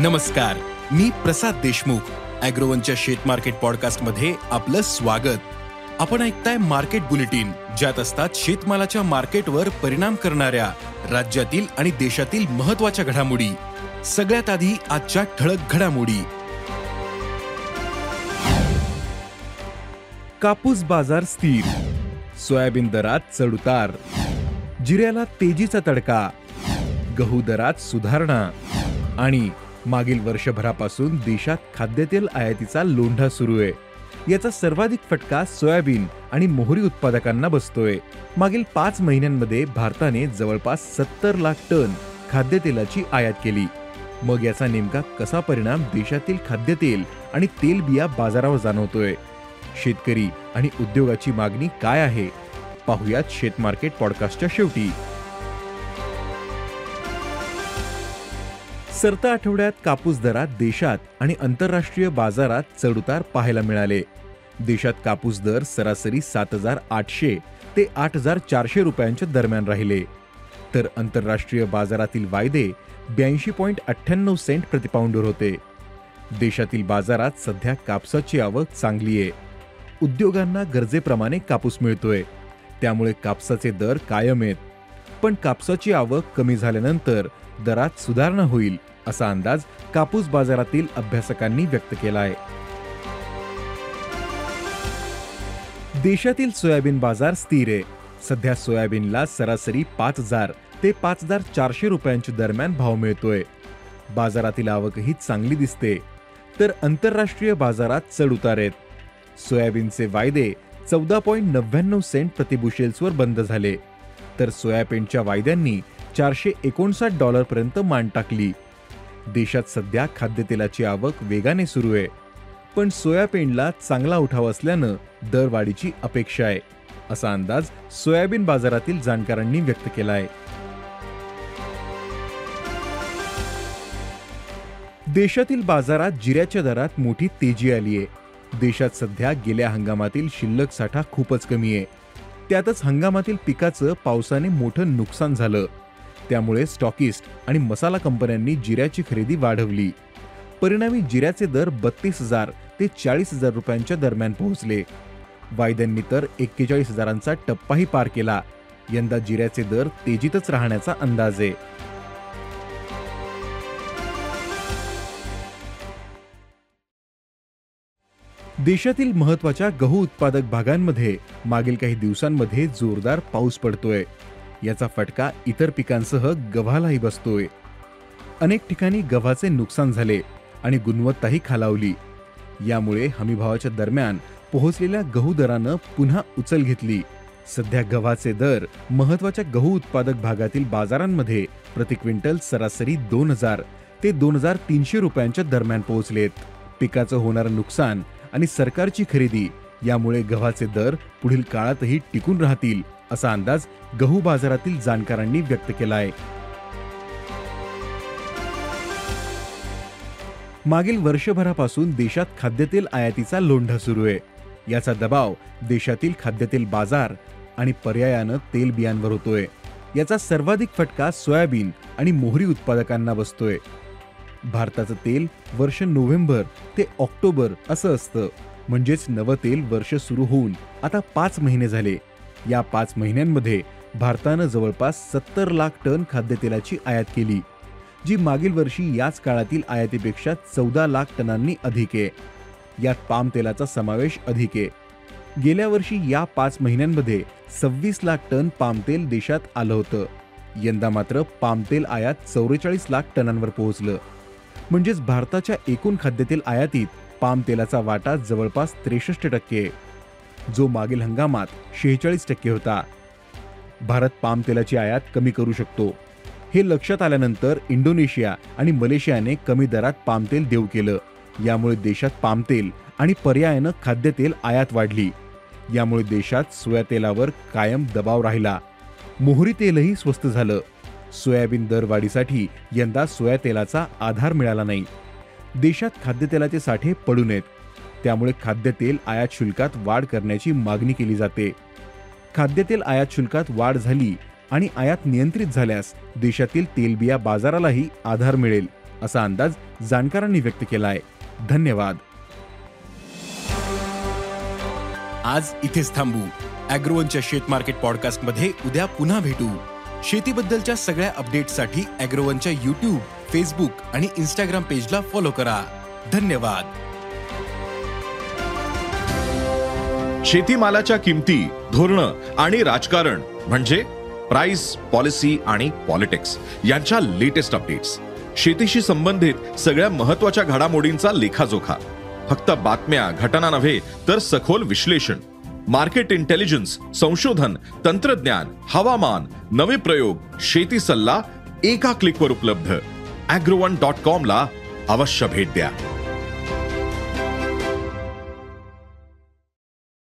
नमस्कार, मी प्रसाद देशमुख। ॲग्रोवनच्या शेत मार्केट पॉडकास्ट मध्ये आपलं स्वागत। आपण ऐकताय मार्केट बुलेटिन, ज्यात असतात शेतमालाच्या मार्केटवर परिणाम करणाऱ्या राज्यातील आणि देशातील महत्त्वाच्या घडामोडी। सगळ्यात आधी आजच्या ठळक घडामोडी। कापूस बाजार स्थिर, सोयाबीन दरात चढउतार, जिऱ्याला तेजीचा तडका, गहू दरात सुधारणा आणि मागील वर्षभरापासून देशात खाद्यतेल आयातीचा लोंढा सुरू आहे। याचा सर्वाधिक फटका सोयाबीन आणि मोहरी उत्पादकांना बसतोय। मागील 5 महिन्यांमध्ये भारताने जवळपास 70 लाख टन खाद्यतेलाची आयात केली। मग याचा नेमका कसा परिणाम देशातील खाद्यतेल आणि तेलबिया बाजारावर जाणवतोय? शेतकरी आणि उद्योगाची मागणी काय आहे? पाहूयात शेत मार्केट पॉडकास्टच्या शेवटी। सरता आठवड्यात कापूस दरात देशात आणि आंतरराष्ट्रीय बाजारात चढउतार पाहायला मिळाले। देशात कापूस दर सरासरी 7,800 ते 8,400 रुपयांच्या दरम्यान राहिले, तर आंतरराष्ट्रीय बाजारातील वायदे 82.98 सेंट प्रतिपाऊंडवर होते। देशातील बाजारात सध्या कापसाची आवक चांगली आहे। उद्योगांना गरजेप्रमाणे कापूस मिळतोय, त्यामुळे कापसाचे दर कायम आहेत। पण कापसाची आवक कमी झाल्यानंतर दरात सुधारणा होईल असा अंदाज कापूस बाजारातील अभ्यासकांनी व्यक्त केला आहे। देशातील सोयाबीन बाजार स्थिर आहे। सध्या सोयाबीनला सरासरी 5,000 ते 5,400 रुपयांच्या दरम्यान भाव मिळतोय। बाजारातील आवकही चांगली दिसते, तर आंतरराष्ट्रीय बाजारात चढउतार आहेत। सोयाबीनचे वायदे 14.99 सेंट प्रतिबुशेल्सवर बंद झाले, तर सोयाबीनच्या वायद्यांनी $459 पर्यंत मान टाकली। देशात सध्या खाद्यतेलाची आवक वेगाने सुरू आहे, पण सोयाबीनला चांगला उठाव असल्यानं दरवाढीची अपेक्षा आहे असा अंदाज सोयाबीन बाजारातील जाणकारांनी व्यक्त केला आहे। देशातील बाजारात जिऱ्याच्या दरात मोठी तेजी आली आहे। देशात सध्या गेल्या हंगामातील शिल्लक साठा खूपच कमी आहे। त्यातच हंगामातील पिकाचं पावसाने मोठं नुकसान झालं, त्यामुळे स्टॉकिस्ट आणि मसाला कंपन्यांनी जिऱ्याची खरेदी वाढवली। परिणामी जिऱ्याचे दर 32,000 ते 40,000 रुपयांच्या दरम्यान पोहोचले। वायद्यांनी तर 41,000 टप्पाही पार केला। यंदा जिऱ्याचे दर तेजीतच राहण्याचा अंदाज आहे। देशातील महत्त्वाच्या गहू उत्पादक भागांमध्ये मागील काही दिवसांमध्ये जोरदार पाऊस पडतोय। याचा फटका इतर पिकांसह गव्हालाही बसतोय। अनेक ठिकाणी गव्हाचे नुकसान झाले आणि गुणवत्ताही खालावली। यामुळे हमीभावाच्या दरम्यान पोहोचलेल्या गहू दरानं पुन्हा उचल घेतली। सध्या गव्हाचे दर महत्त्वाच्या गहू उत्पादक भागातील बाजारांमध्ये प्रति क्विंटल सरासरी 2,000 ते 2,300 रुपयांच्या दरम्यान पोहोचलेत। पिकाचं होणारं नुकसान आणि सरकारची खरेदी यामुळे गव्हाचे दर पुढील काळातही टिकून राहतील असा अंदाज गहू बाजारातील जाणकारांनी व्यक्त केला आहे। मागील वर्षभरापासून देशात खाद्यतेल आयातीचा लोंढा सुरू आहे। याचा दबाव देशातील खाद्यतेल बाजार आणि पर्यायानं तेलबियांवर होतोय। याचा सर्वाधिक फटका सोयाबीन आणि मोहरी उत्पादकांना बसतोय। भारताचं तेल वर्ष नोव्हेंबर ते ऑक्टोबर असं असतं, म्हणजेच नवं तेल वर्ष सुरू होऊन आता 5 महिने झाले। या 5 महिन्यांमध्ये भारतानं जवळपास 70 लाख टन खाद्यतेलाची आयात केली, जी मागील वर्षी याच काळातील आयातीपेक्षा 14 लाख टनांनी अधिक आहे। यात पाम तेलाचा समावेश अधिक आहे। गेल्या वर्षी या 5 महिन्यांमध्ये 26 लाख टन पाम तेल देशात आलं होतं। यंदा मात्र पाम तेल आयात 44 लाख टनांवर पोहोचलं, म्हणजेच भारताच्या एकूण खाद्यतेल आयातीत पाम तेलाचा वाटा जवळपास 63%, जो मागील हंगामात 46% होता। भारत पाम तेलाची आयात कमी करू शकतो हे लक्षात आल्यानंतर इंडोनेशिया आणि मलेशियाने कमी दरात पाम तेल देऊ केलं। यामुळे देशात पाम तेल आणि पर्यायानं खाद्यतेल आयात वाढली। यामुळे देशात सोयातेलावर कायम दबाव राहिला। मोहरी तेलही स्वस्त झालं। सोयाबीन दरवाढीसाठी यंदा सोयातेलाचा आधार मिळाला नाही। देशात खाद्यतेलाचे साठे पडून आहेत, त्यामुळे खाद्यतेल आयात शुल्कात वाढ करण्याची मागणी केली जाते। खाद्यतेल आयात शुल्कात वाढ झाली आणि आयात नियंत्रित झाल्यास देशातील तेलबिया बाजारालाही आधार मिळेल असा अंदाज जाणकारांनी व्यक्त केला आहे। धन्यवाद। आज इथेच थांबू। ॲग्रोवनच्या शेत मार्केट पॉडकास्ट मध्ये उद्या पुन्हा भेटू। शेतीबद्दलच्या सगळ्या अपडेट्ससाठी ॲग्रोवनच्या YouTube, Facebook आणि Instagram पेजला फॉलो करा। धन्यवाद। शेतीमालाच्या किमती, धोरण आणि राजकारण म्हणजे प्राइस, पॉलिसी आणि पॉलिटिक्स यांच्या लेटेस्ट अपडेट्स, शेतीशी संबंधित सगळ्या महत्त्वाच्या घडामोडींचा लेखाजोखा, फक्त बातम्या घटना नव्हे तर सखोल विश्लेषण, मार्केट इंटेलिजन्स, संशोधन, तंत्रज्ञान, हवामान, नवे प्रयोग, शेती सल्ला एका क्लिकवर उपलब्ध। agrowon.com ला अवश्य भेट द्या।